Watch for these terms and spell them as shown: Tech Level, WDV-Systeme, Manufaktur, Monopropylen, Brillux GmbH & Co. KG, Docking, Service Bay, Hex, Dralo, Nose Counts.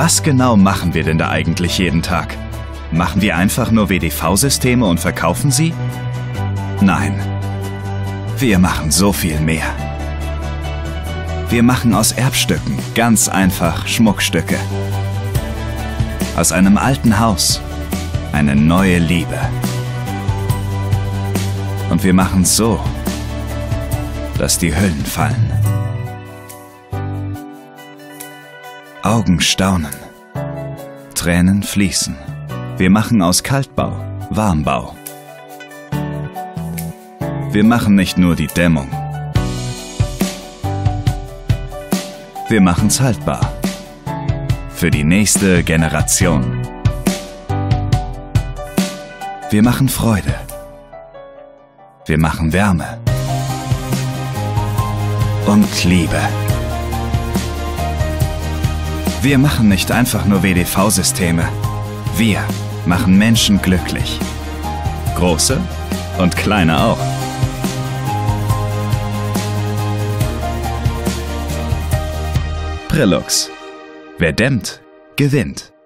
Was genau machen wir denn da eigentlich jeden Tag? Machen wir einfach nur WDV-Systeme und verkaufen sie? Nein, wir machen so viel mehr. Wir machen aus Erbstücken ganz einfach Schmuckstücke. Aus einem alten Haus eine neue Liebe. Und wir machen es so, dass die Hüllen fallen. Augen staunen, Tränen fließen. Wir machen aus Kaltbau Warmbau. Wir machen nicht nur die Dämmung. Wir machen's haltbar. Für die nächste Generation. Wir machen Freude. Wir machen Wärme. Und Liebe. Wir machen nicht einfach nur WDV-Systeme. Wir machen Menschen glücklich. Große und kleine auch. Brillux. Wer dämmt, gewinnt.